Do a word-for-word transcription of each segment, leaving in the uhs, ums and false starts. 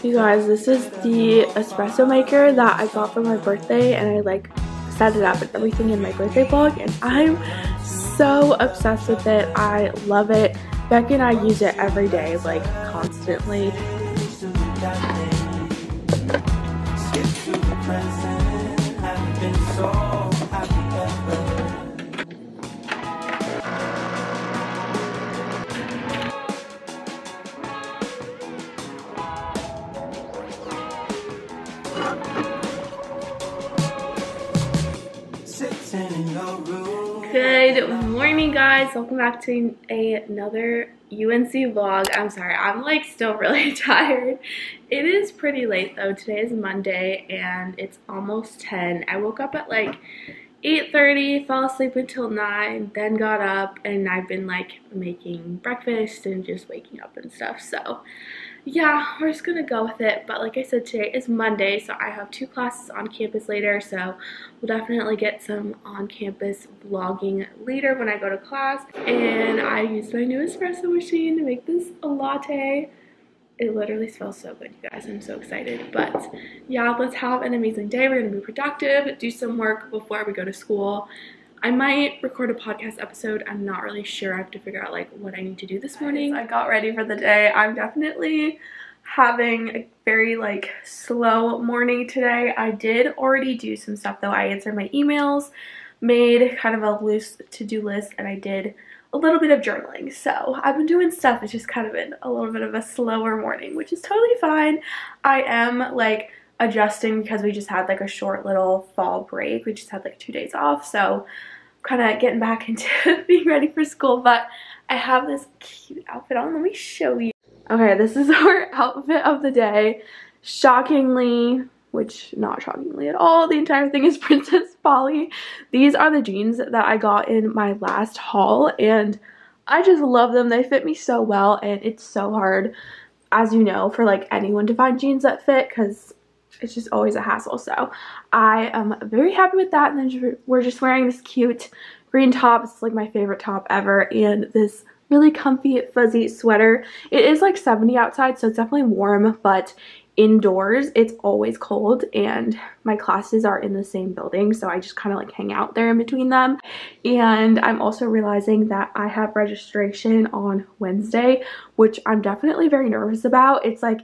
stuff, you guys. This is the espresso maker that I got for my birthday, and I like set it up and everything in my birthday vlog, and I'm so obsessed with it. I love it. Becky and I use it every day, like constantly. Good morning, guys. Welcome back to a, another U N C vlog. I'm sorry, I'm like still really tired. It is pretty late though. Today is Monday and it's almost ten. I woke up at like eight thirty, fell asleep until nine, then got up, and I've been like making breakfast and just waking up and stuff. So yeah, we're just gonna go with it. But like I said, today is Monday, so I have two classes on campus later, so we'll definitely get some on-campus vlogging later when I go to class. And I used my new espresso machine to make this a latte. It literally smells so good, you guys. I'm so excited. But yeah, let's have an amazing day. We're gonna be productive, do some work before we go to school. I might record a podcast episode. I'm not really sure. I have to figure out like what I need to do this morning. I got ready for the day. I'm definitely having a very like slow morning today. I did already do some stuff though. I answered my emails, made kind of a loose to-do list, and I did a little bit of journaling. So I've been doing stuff. It's just kind of been a little bit of a slower morning, which is totally fine. I am like adjusting because we just had like a short little fall break. We just had like two days off, so kind of getting back into being ready for school. But I have this cute outfit on. Let me show you. Okay, this is our outfit of the day. Shockingly, which not shockingly at all, the entire thing is Princess Polly. These are the jeans that I got in my last haul, and I just love them. They fit me so well, and it's so hard, as you know, for like anyone to find jeans that fit, because it's just always a hassle. So I am very happy with that. And then we're just wearing this cute green top. It's like my favorite top ever, and this really comfy fuzzy sweater. It is like seventy outside, so it's definitely warm, but indoors it's always cold, and my classes are in the same building, so I just kind of like hang out there in between them. And I'm also realizing that I have registration on Wednesday, which I'm definitely very nervous about. It's like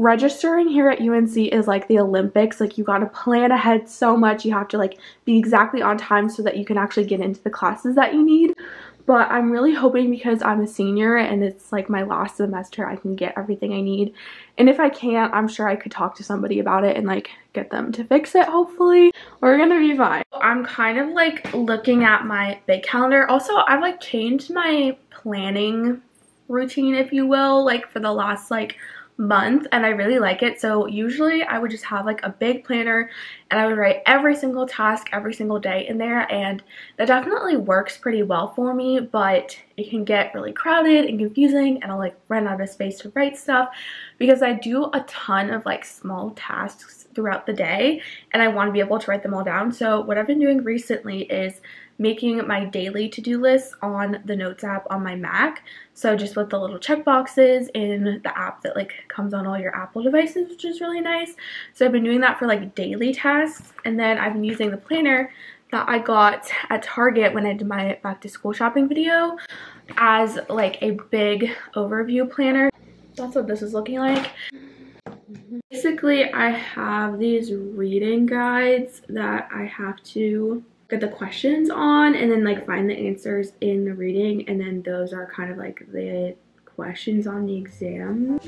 registering here at U N C is like the Olympics. Like, you gotta plan ahead so much. You have to like be exactly on time so that you can actually get into the classes that you need. But I'm really hoping, because I'm a senior and it's like my last semester, I can get everything I need. And if I can't, I'm sure I could talk to somebody about it and like get them to fix it, hopefully. We're gonna be fine. I'm kind of like looking at my big calendar. Also, I've like changed my planning routine, if you will, like for the last like month, and I really like it. So usually I would just have like a big planner, and I would write every single task every single day in there, and that definitely works pretty well for me, but it can get really crowded and confusing, and I'll like run out of space to write stuff, because I do a ton of like small tasks throughout the day, and I want to be able to write them all down. So what I've been doing recently is making my daily to-do list on the Notes app on my Mac. So just with the little check boxes in the app that like comes on all your Apple devices, which is really nice. So I've been doing that for like daily tasks, and then I've been using the planner that I got at Target when I did my back to school shopping video as like a big overview planner. That's what this is looking like. Basically, I have these reading guides that I have to get the questions on, and then like find the answers in the reading, and then those are kind of like the questions on the exam.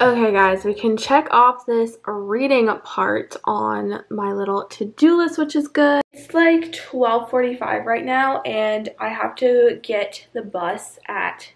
Okay guys, we can check off this reading part on my little to-do list, which is good. It's like twelve forty-five right now, and I have to get the bus at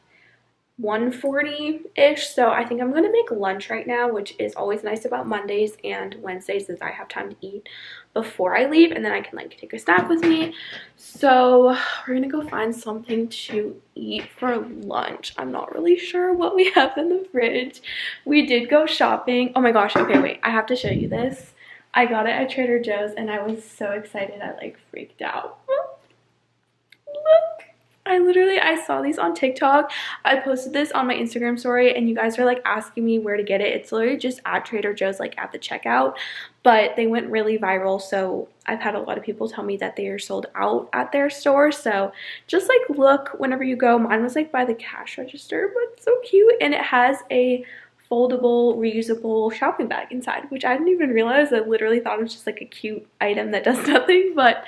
one forty-ish, so I think I'm gonna make lunch right now, which is always nice about Mondays and Wednesdays is I have time to eat before I leave, and then I can like take a snack with me. So we're gonna go find something to eat for lunch. I'm not really sure what we have in the fridge. We did go shopping. Oh my gosh, okay, wait, I have to show you this. I got it at Trader Joe's and I was so excited I like freaked out. Look. I literally, I saw these on TikTok. I posted this on my Instagram story and you guys were like asking me where to get it. It's literally just at Trader Joe's, like at the checkout, but they went really viral. So I've had a lot of people tell me that they are sold out at their store. So just like look whenever you go. Mine was like by the cash register, but it's so cute. And it has a foldable, reusable shopping bag inside, which I didn't even realize. I literally thought it was just like a cute item that does nothing, but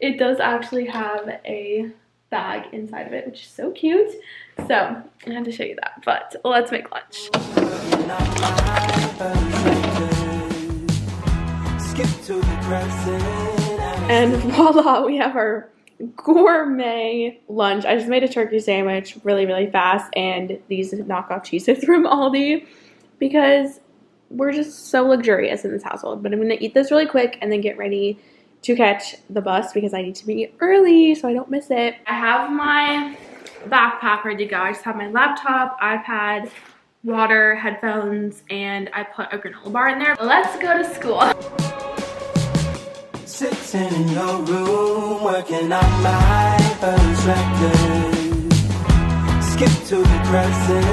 it does actually have a bag inside of it, which is so cute. So I had to show you that, but let's make lunch. And voila, we have our gourmet lunch. I just made a turkey sandwich really, really fast and these knockoff cheeses from Aldi because we're just so luxurious in this household. But I'm gonna eat this really quick and then get ready to catch the bus because I need to be early so I don't miss it. I have my backpack ready to go. I just have my laptop, iPad, water, headphones, and I put a granola bar in there. Let's go to school. Sitting in your room, working on my contractor. Skip to the present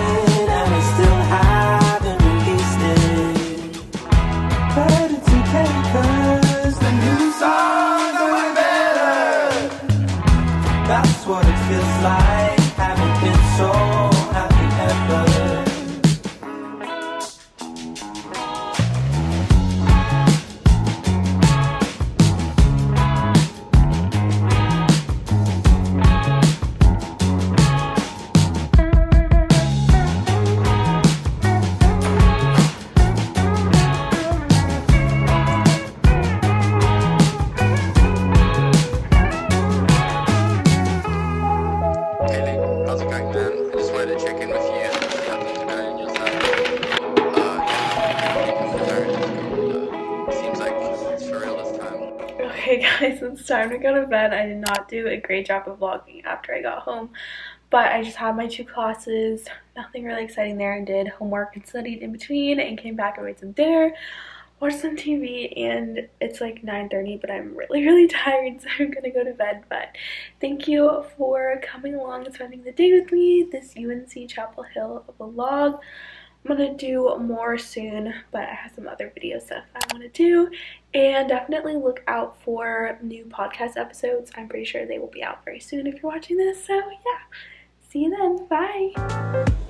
and I still haven't released it. But it's okay, 'cause the new songs are better. That's what it feels like. Haven't been so happy ever. It's time to go to bed. I did not do a great job of vlogging after I got home, but I just had my two classes. Nothing really exciting there. I did homework and studied in between and came back and made some dinner, watched some T V, and it's like nine thirty, but I'm really, really tired, so I'm gonna go to bed. But thank you for coming along and spending the day with me, this U N C Chapel Hill vlog. I'm gonna do more soon, but I have some other video stuff I want to do, and definitely look out for new podcast episodes. I'm pretty sure they will be out very soon if you're watching this, so yeah, see you then, bye.